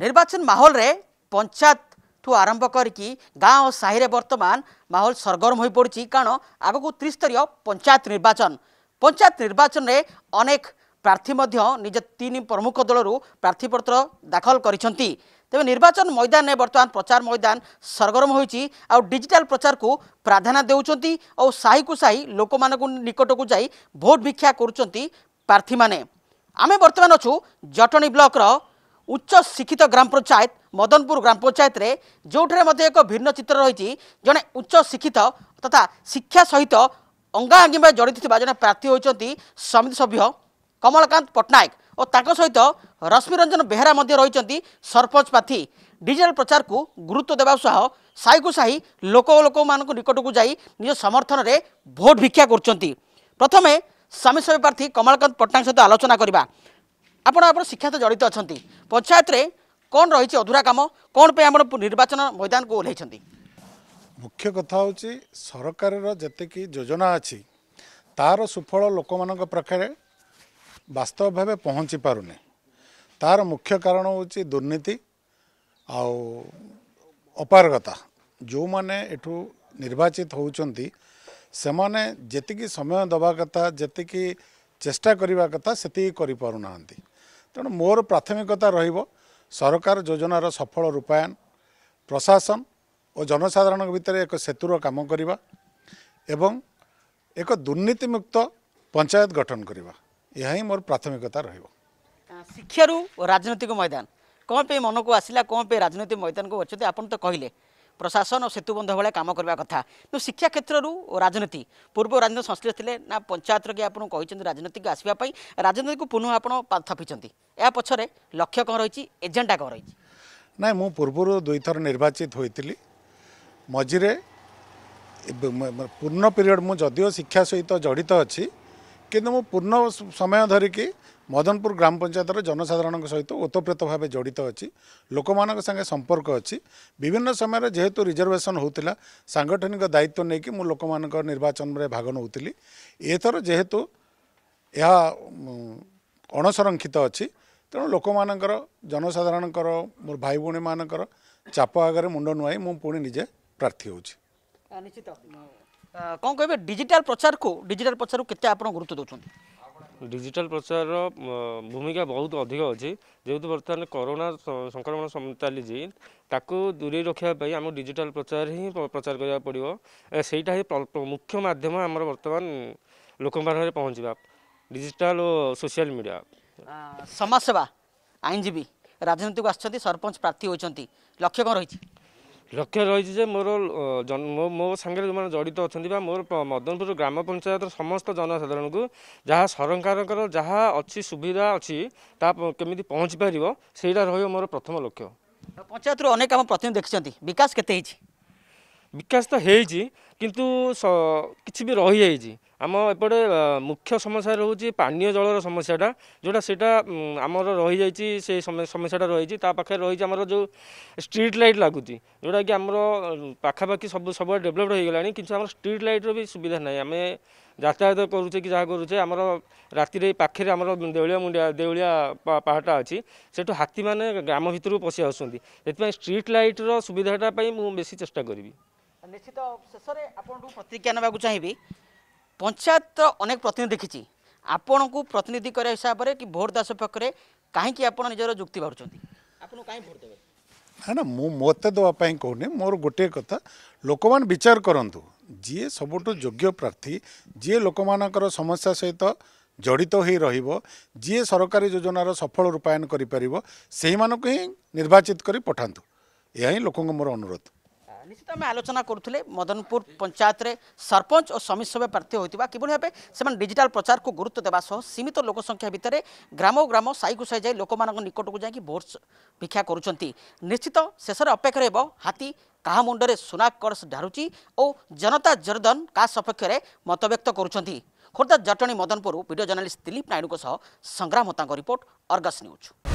निर्वाचन माहौल रे पंचायत ठू आरंभ करके गाँव और साहिरे बर्तमान माहौल सरगरम हो पड़ी कारण आग को त्रिस्तरीय पंचायत निर्वाचन रे अनेक प्रार्थी निज तीन प्रमुख दलरू प्रार्थीपत्र दाखल करिसेंती। तेबे निर्वाचन मैदान में बर्तमान प्रचार मैदान सरगरम होईची आ डिजिटल प्रचार को प्राधान्य देउचंती और साही को साही लोक मान निकट को जाई भोट भिक्षा करुचंती प्रार्थी माने। आमे बर्तमान अछु जटणी ब्लॉक रो उच्च शिक्षित ग्राम पंचायत मदनपुर ग्राम पंचायत रे जोठे एक भिन्न चित्र रही जड़े उच्च शिक्षित तथा शिक्षा सहित अंगांगी में जड़ित जड़े प्रार्थी होती समिति सभ्य कमलकांत पट्टनायक और ताको सहित रश्मिरंजन बेहरा रही सरपंच प्रार्थी। डिजिटल प्रचार को गुरुत्व देवा साई को साई लोक मान निकट को जाई निज समर्थन में भोट भिक्षा कर प्रथम समिति सभ्य प्रार्थी कमलकांत पट्टनायक सहित आलोचना करवा। आपण आप शिक्षा तो जड़ित अच्छा पंचायत रे कौन रही अधूरा काम कौन पे आम निर्वाचन मैदान को ओह्ल मुख्य कथा हूँ सरकार जतेक योजना अच्छी तार सुफल लोक मान पाखे वास्तव भाव पहुँची पारुने तार मुख्य कारण हूँ दुर्नीति आउ अपारगता जो माने एठू निर्वाचित होउचंती सेमाने जतिकी समय दवा कथा जतिकी चेष्टा करिबा कथा सेती करि पारुनांती। तेणु मोर प्राथमिकता रहिबो सरकार योजनार सफल रूपायन प्रशासन और जनसाधारण भितर एक सेतुर काम करिबा एवं एक दुर्नीति मुक्त पंचायत गठन करिबा यह ही मोर प्राथमिकता रहिबो। शिक्षारू राजनीतिक मैदान कौन पे मन को आसिला कौन पे राजनीतिक मैदान को बचते आपन तो कहिले प्रशासन और सेतुबंध भाई कम करने कथा कि शिक्षा क्षेत्र राजनीति पूर्व राजनीति संश्लिष्ट थे ना पंचायत रे आपन कहते राजनीति को आसवाई राजनीति को पुनः आप थपिंट या पछरे लक्ष्य कौन रही एजेंडा कौन रही ना मु पूर्व दुई थर निर्वाचित होती मझीरे पूर्ण पीरियड मुझे शिक्षा सहित जड़ित अच्छी किंतु मु पूर्ण समय धरिकी मदनपुर ग्राम पंचायतर जनसाधारण सहित ओतप्रोत भाव जड़ित अच्छी लोक मान संगे संपर्क अच्छी विभिन्न समय जेहेतु रिजर्वेशन होता सांगठनिक दायित्व नहीं कि मु लोक मान निर्वाचन में भाग नौली एथर जेहेतु यह अणसंरक्षित अच्छी तेणु लोक मान जनसाधारण मोर भाई भाई मान चाप आगे मुंड नुआई मु पुणी निजे प्रार्थी होची। कौन कह डिजिटल प्रचार को कितने आप गुरुत्व दौरान डिजिटल प्रचार भूमिका बहुत अधिक अच्छी जेहतु बर्तमान कोरोना संक्रमण चली दूरे रखापी आम डिजिटल प्रचार ही प्रचार करने पड़ो से मुख्य माध्यम आम बर्तमान लोक पहुँचवा डिजिटल और सोशल मीडिया समाज सेवा आईनजीवी राजनीति को आसछथि सरपंच प्रार्थी होइछथि लक्ष्य कौन रही लक्ष्य रही है मोर मो सागर जो जड़ित अच्छा मोर मदनपुर ग्राम पंचायत समस्त जनसाधारण को जहाँ सरकार जहाँ अच्छी सुविधा अच्छी केमी पहुँची पार से मोर प्रथम लक्ष्य पंचायत अनेक कम प्रतिनिधि देखते विकास केते विकास तो है किंतु किसी भी रही है आम एपटे मुख्य समस्या रोचे पानीय जलर समस्याटा जोटा से आमर रही जा समस्याटा रही पाखे रही आमर जो स्ट्रीट लाइट लगुच जोटा कि आम पाखापाखि सब सब डेभलप हो गला कि आम स्ट्रीट लाइट्र भी सुविधा ना आम यातायात करुचे कि जहाँ करुचे आमर राति पाखे आम देवलिया मुंडिया देवलिया पहाड़ा अच्छी से हाथी मैंने ग्राम भितर पशि आसपाई स्ट्रीट लाइट्र सुविधाटा मुझे चेष्टा करी। निश्चित शेष प्रतिक्रिया नाक चाहिए पंचायत अनेक प्रतिनिधि देखी आपण को प्रतिनिधि करने हिसाब से कि भोट दास पक्ष कहीं आप निजर जुक्ति बाहर ना मत देवाई कहूनी मोर गोटे कथा लोक मैंने विचार करूँ जी सबुठू योग्य प्रार्थी जी लोक मान समस्या सहित जड़ित हो रही सरकारी योजनार सफल रूपायन कर निर्वाचित कर पठातु यह लोक मोर अनुरोध। निश्चित आम आलोचना करुले मदनपुर पंचायत रे सरपंच और समिति सभा प्रार्थी होता कि भाव से डिजिटल प्रचार को गुरुत्व देवा सीमित लोक संख्या भितर ग्राम साई को साई जाए लोक मान निकट को जाकि भोट भिक्षा करुँच। निश्चित शेष अपेक्षा रहा हाथी क्या मुंडे सुना कर्स ढारुची और जनता जर्दन का सपक्ष मतव्यक्त करुँच। खोर्धा जटणी मदनपुर वीडियो जर्नालीस्ट दिलीप नायडू सह संग्राम होता रिपोर्ट अर्गस न्यूज।